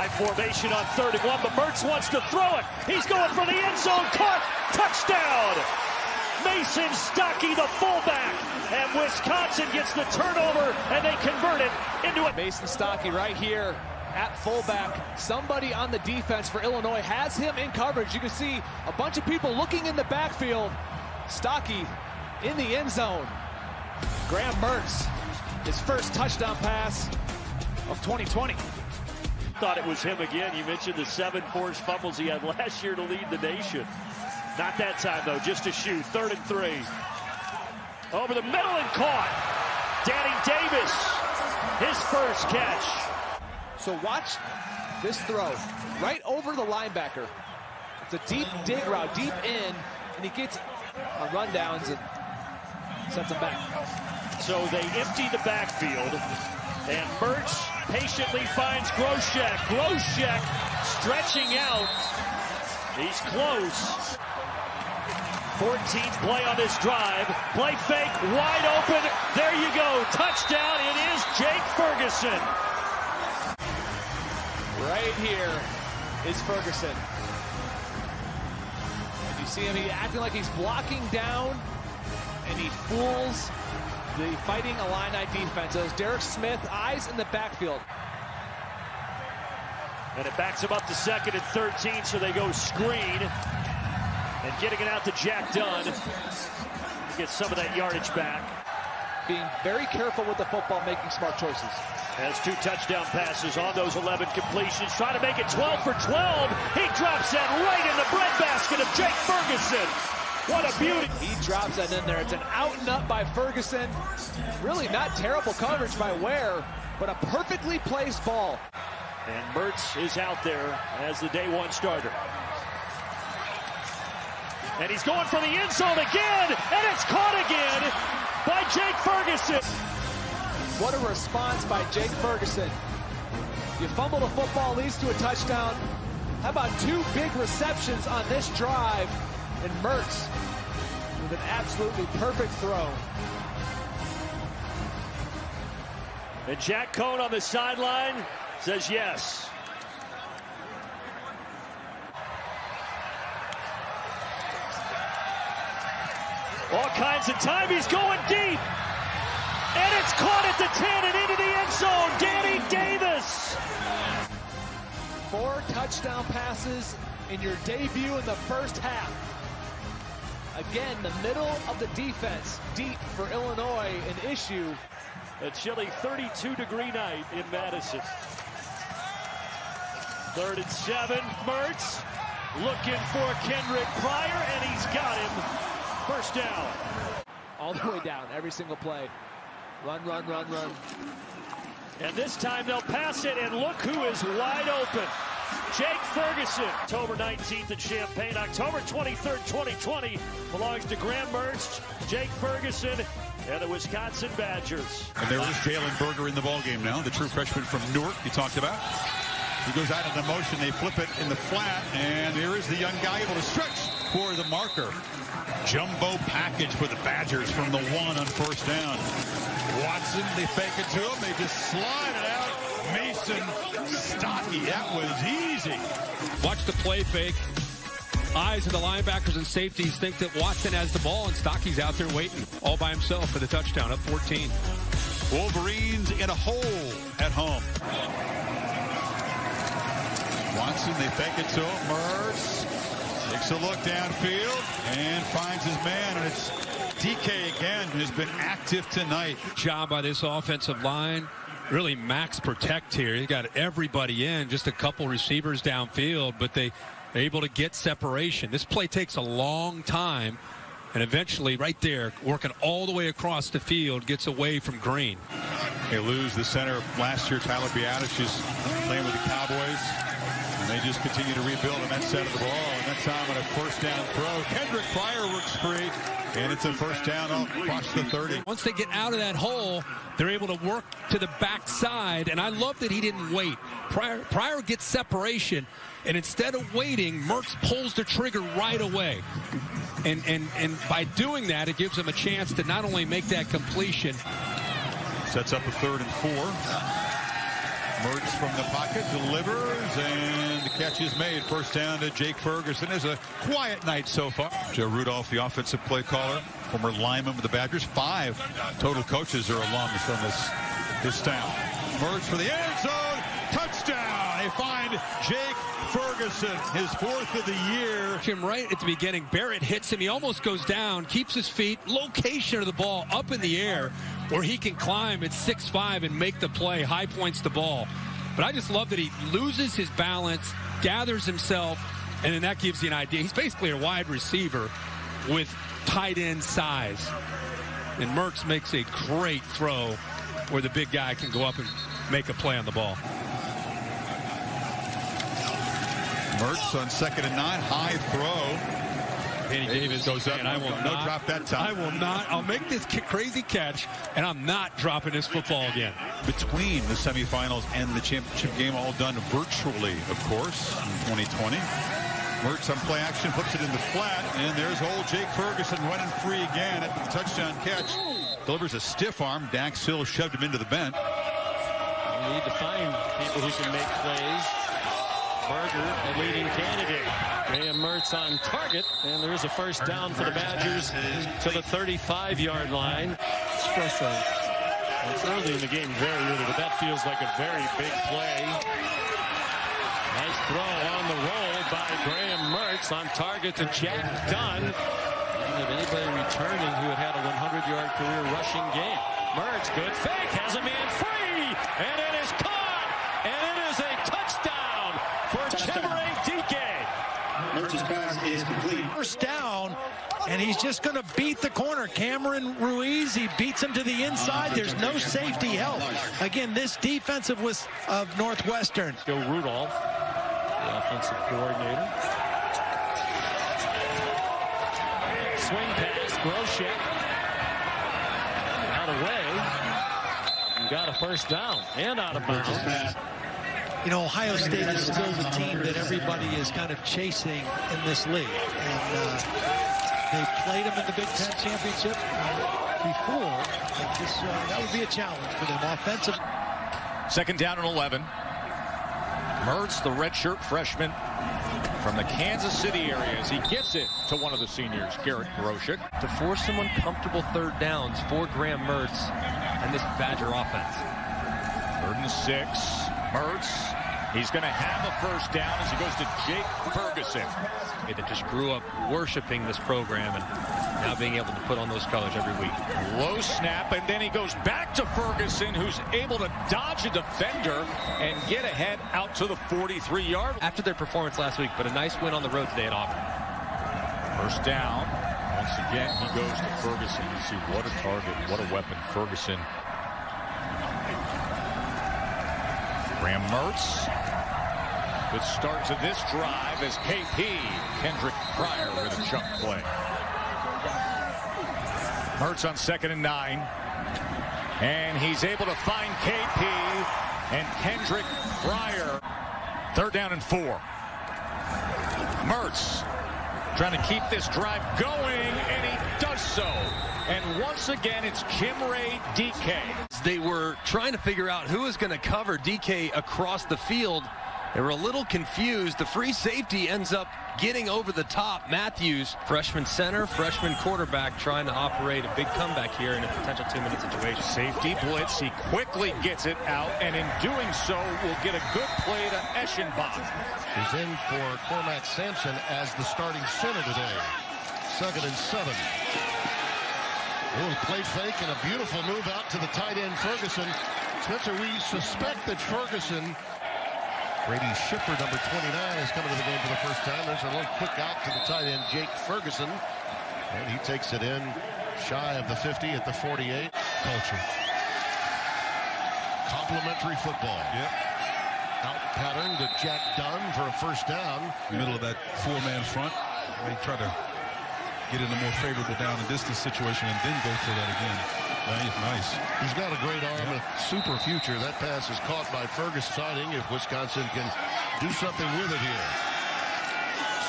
High formation on 3rd and 1, but Mertz wants to throw it. He's going for the end zone. Caught. Touchdown. Mason Stokke, the fullback. And Wisconsin gets the turnover, and they convert it into a... Mason Stokke right here at fullback. Somebody on the defense for Illinois has him in coverage. You can see a bunch of people looking in the backfield. Stokke in the end zone. Graham Mertz, his first touchdown pass of 2020. Thought it was him again. You mentioned the 7 forced fumbles he had last year to lead the nation. Not that time, though. Just a shoot. 3rd and 3. Over the middle and caught. Danny Davis, his first catch. So watch this throw. Right over the linebacker. It's a deep dig route, deep in, and he gets on rundowns and sets him back. So they empty the backfield, and Mertz patiently finds Groshek. Groshek stretching out. He's close. 14th play on this drive. Play fake, wide open. There you go. Touchdown. It is Jake Ferguson. Right here is Ferguson. And you see him, he's acting like he's blocking down, and he fools the Fighting Illini defense. It was Derek Smith, eyes in the backfield. And it backs him up to 2nd and 13, so they go screen. And getting it out to Jack Dunn. He gets some of that yardage back. Being very careful with the football, making smart choices. Has 2 touchdown passes on those 11 completions. Trying to make it 12 for 12. He drops that right in the breadbasket of Jake Ferguson. What a beauty. He drops that in there. It's an out and up by Ferguson. Really not terrible coverage by Ware, but a perfectly placed ball. And Mertz is out there as the day 1 starter. And he's going for the end zone again, and it's caught again by Jake Ferguson. What a response by Jake Ferguson. You fumble the football, leads to a touchdown. How about 2 big receptions on this drive? And Mertz with an absolutely perfect throw. And Jack Cohn on the sideline says yes. All kinds of time. He's going deep. And it's caught at the 10 and into the end zone. Danny Davis. 4 touchdown passes in your debut in the first half. Again, the middle of the defense, deep for Illinois, an issue. A chilly 32-degree night in Madison. 3rd and 7, Mertz looking for Kendrick Pryor, and he's got him. First down. All the way down, every single play. Run, run, run, run. And this time they'll pass it, and look who is wide open. Jake Ferguson. October 19th in Champaign. October 23rd, 2020 belongs to Graham Mertz, Jake Ferguson, and the Wisconsin Badgers. And there is Jalen Berger in the ballgame now, the true freshman from Newark you talked about. He goes out of the motion, they flip it in the flat, and there is the young guy able to stretch for the marker. Jumbo package for the Badgers from the 1 on first down. Watson, they fake it to him, they just slide it out. Mason Stokke, that was easy. Watch the play fake. Eyes of the linebackers and safeties think that Watson has the ball, and Stocke's out there waiting all by himself for the touchdown, up 14. Wolverines in a hole at home. Watson, they fake it to him. Mertz takes a look downfield and finds his man, and it's DK again, who's been active tonight. Job by this offensive line. Really max protect here. You got everybody in, just a couple receivers downfield, but they're able to get separation. This play takes a long time, and eventually right there, working all the way across the field, gets away from Green. They lose the center last year. Tyler Biadasz is playing with the Cowboys, and they just continue to rebuild on that side of the ball. And that time on a first down throw, Kendrick Pryor works free. And it's a first down across the 30. Once they get out of that hole, they're able to work to the backside. And I love that he didn't wait. Pryor gets separation, and instead of waiting, Mertz pulls the trigger right away. And by doing that, it gives him a chance to not only make that completion. Sets up a 3rd and 4. Mertz from the pocket delivers, and the catch is made. First down to Jake Ferguson. It's a quiet night so far. Joe Rudolph, the offensive play caller, former lineman with the Badgers. 5 total coaches are alums on this town. Mertz for the end zone. Touchdown. They find Jake Ferguson, his 4th of the year. Him right at the beginning. Barrett hits him. He almost goes down, keeps his feet. Location of the ball up in the air where he can climb at 6'5" and make the play. High points the ball. But I just love that he loses his balance, gathers himself, and then that gives you an idea. He's basically a wide receiver with tight end size. And Mertz makes a great throw where the big guy can go up and make a play on the ball. Mertz on 2nd and 9, high throw. Danny Davis goes up. I will not drop that time. I will not. I'll make this crazy catch, and I'm not dropping this football again. Between the semifinals and the championship game, all done virtually, of course, in 2020. Mertz on play action, flips it in the flat, and there's old Jake Ferguson running free again at the touchdown catch. Delivers a stiff arm. Dax Hill shoved him into the bench. We need to find people who can make plays. Berger, a leading candidate. Graham Mertz on target, and there's a first down for the Badgers to the 35-yard line. It's frustrating. It's early in the game, very early, but that feels like a very big play. Nice throw on the roll by Graham Mertz on target to Jack Dunn. And if anybody returning who had a 100-yard career rushing game. Mertz, good fake, has a man free, and it is caught, and it is a touchdown for Chimere Dike. Mertz's pass is complete. First down, and he's just going to beat the corner. Cameron Ruiz, he beats him to the inside. There's no safety help. Again, this defensive was of Northwestern. Joe Rudolph, the offensive coordinator. Swing pass, Groshek. Away and got a first down and out of bounds. You know, Ohio State is still the team that everybody is kind of chasing in this league, and they played them in the Big Ten championship before. And this, that would be a challenge for them. Offensive. 2nd down and 11. Mertz, the redshirt freshman from the Kansas City area, as he gets it to one of the seniors, Garrett Groshek. To force some uncomfortable 3rd downs for Graham Mertz and this Badger offense. 3rd and 6. Mertz, he's going to have a first down as he goes to Jake Ferguson. That just grew up worshiping this program and now being able to put on those colors every week. Low snap, and then he goes back to Ferguson, who's able to dodge a defender and get ahead out to the 43-yard. After their performance last week, but a nice win on the road today at Auburn. First down. Once again, he goes to Ferguson. You see what a target, what a weapon. Ferguson. Graham Mertz. Good start to this drive as KP, Kendrick Pryor, with a jump play. Mertz on 2nd and 9. And he's able to find KP and Kendrick Pryor. 3rd down and 4. Mertz trying to keep this drive going, and he does so. And once again, it's Chimere Dike. They were trying to figure out who is going to cover Dike across the field. They were a little confused. The free safety ends up getting over the top. Matthews, freshman center, freshman quarterback, trying to operate a big comeback here in a potential 2-minute situation. Safety blitz. He quickly gets it out, and in doing so, will get a good play to Eschenbach. He's in for Cormac Sampson as the starting center today. 2nd and 7. Oh, play fake and a beautiful move out to the tight end, Ferguson. Spencer, we suspect that Ferguson... Brady Schipper, number 29, is coming to the game for the first time. There's a little quick out to the tight end, Jake Ferguson. And he takes it in shy of the 50 at the 48. Culture. Complimentary football. Yep. Out pattern to Jack Dunn for a first down. In the middle of that four-man front. They try to get in a more favorable down and distance situation and then go for that again. Nice. He's got a great arm, a super future. That pass is caught by Ferguson, deciding if Wisconsin can do something with it here.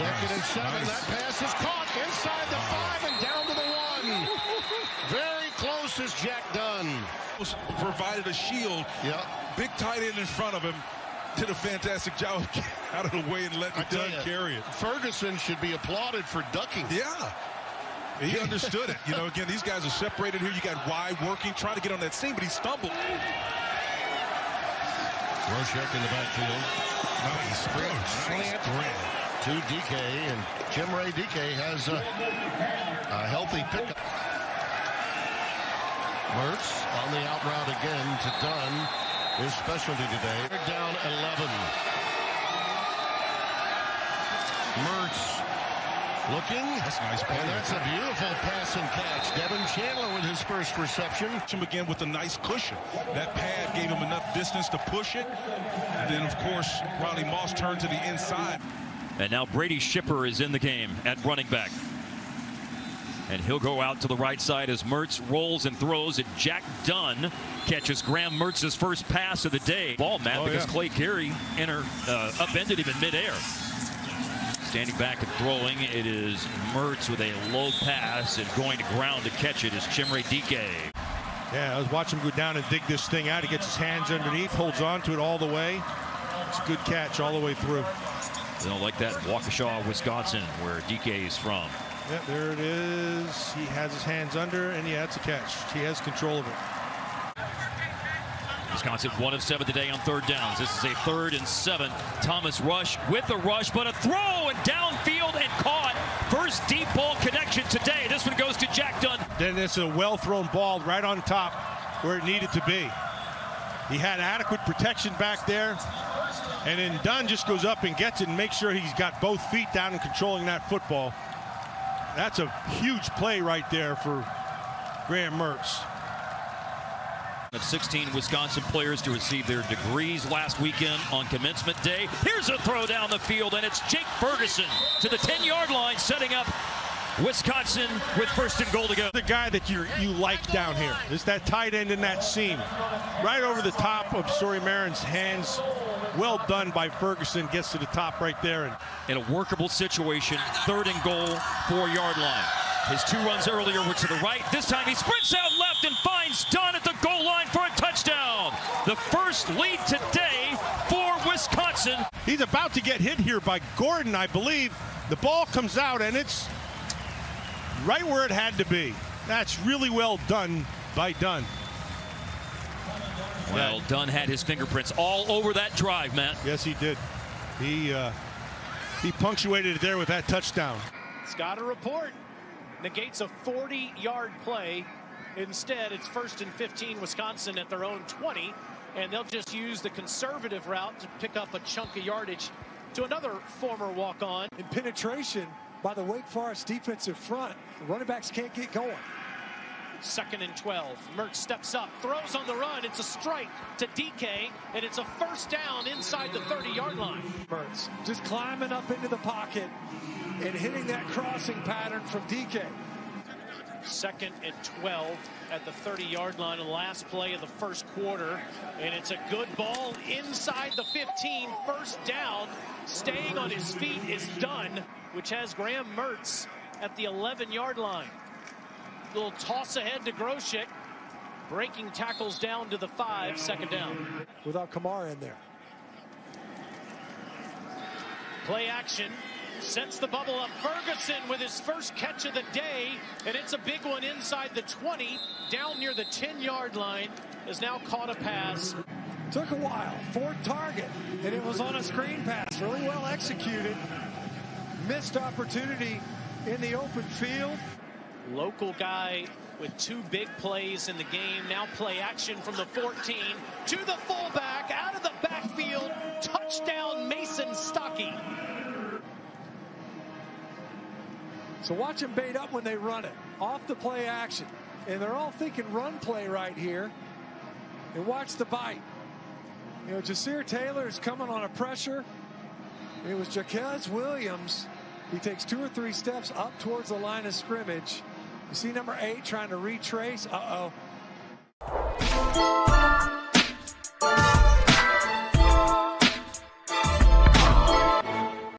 2nd and 7. That pass is caught inside the 5 and down to the 1. Very close is Jack Dunn. Provided a shield. Yep. Big tight end in front of him. Did a fantastic job out of the way and letting Dunn carry it. Ferguson should be applauded for ducking. Yeah. He understood it. You know, again, these guys are separated here. You got Y working, trying to get on that seam, but he stumbled. Groshek in the backfield. Nice sprint. To DK, and Chimere Dike has a healthy pickup. Mertz on the out route again to Dunn, his specialty today. Down 11. Mertz. Looking, that's nice play. And that's a beautiful pass and catch. Devin Chandler with his first reception. Again with a nice cushion. That pad gave him enough distance to push it. And then, of course, Riley Moss turned to the inside. And now Brady Schipper is in the game at running back. And he'll go out to the right side as Mertz rolls and throws. And Jack Dunn catches Graham Mertz's first pass of the day. Ball, Matt, because Clay Carey upended him in midair. Standing back and throwing, it is Mertz with a low pass, and going to ground to catch it is Chimere Dike. Yeah, I was watching him go down and dig this thing out. He gets his hands underneath, holds on to it all the way. It's a good catch all the way through. They don't like that in Waukesha, Wisconsin, where Dike is from. Yeah, there it is. He has his hands under, and yeah, it's a catch. He has control of it. Wisconsin 1 of 7 today on third downs. This is a 3rd and 7. Thomas Rush with the rush, but a throw and downfield and caught. First deep ball connection today. This one goes to Jack Dunn. Then it's a well-thrown ball right on top where it needed to be. He had adequate protection back there. And then Dunn just goes up and gets it and makes sure he's got both feet down and controlling that football. That's a huge play right there for Graham Mertz. Of 16 Wisconsin players to receive their degrees last weekend on commencement day. Here's a throw down the field, and it's Jake Ferguson to the 10-yard line, setting up Wisconsin with 1st and goal to go. The guy that you like down here is that tight end in that seam. Right over the top of Sori Marin's hands. Well done by Ferguson. Gets to the top right there. And in a workable situation, 3rd and goal, 4-yard line. His two runs earlier were to the right. This time he sprints out left and finds Dunn at the goal line for a touchdown. The first lead today for Wisconsin. He's about to get hit here by Gordon, I believe. The ball comes out, and it's right where it had to be. That's really well done by Dunn. Well, Dunn had his fingerprints all over that drive, Matt. Yes, he did. He punctuated it there with that touchdown. It's got a report. Negates a 40-yard play. Instead, it's 1st and 15, Wisconsin at their own 20, and they'll just use the conservative route to pick up a chunk of yardage to another former walk-on. In penetration by the Wake Forest defensive front, the running backs can't get going. 2nd and 12. Mertz steps up, throws on the run. It's a strike to DK, and it's a first down inside the 30-yard line. Mertz just climbing up into the pocket and hitting that crossing pattern from DK. 2nd and 12 at the 30-yard line, the last play of the 1st quarter, and it's a good ball inside the 15. First down. Staying on his feet is Dunn, which has Graham Mertz at the 11-yard line. Little toss ahead to Groshek, breaking tackles down to the 5. 2nd down. Without Kamara in there. Play action. Sets the bubble up. Ferguson with his first catch of the day, and it's a big one inside the 20, down near the 10-yard line. Has now caught a pass. Took a while. 4th target, and it was on a screen pass. Really well executed. Missed opportunity in the open field. Local guy with 2 big plays in the game. Now play action from the 14 to the fullback, out of the backfield. Touchdown, Mason Stokke. So watch them bait up when they run it. Off the play action. And they're all thinking run play right here. And watch the bite. You know, Jasir Taylor is coming on a pressure. It was Jaquez Williams. He takes 2 or 3 steps up towards the line of scrimmage. You see number 8 trying to retrace. Uh-oh.